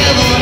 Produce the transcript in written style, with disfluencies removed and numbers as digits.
never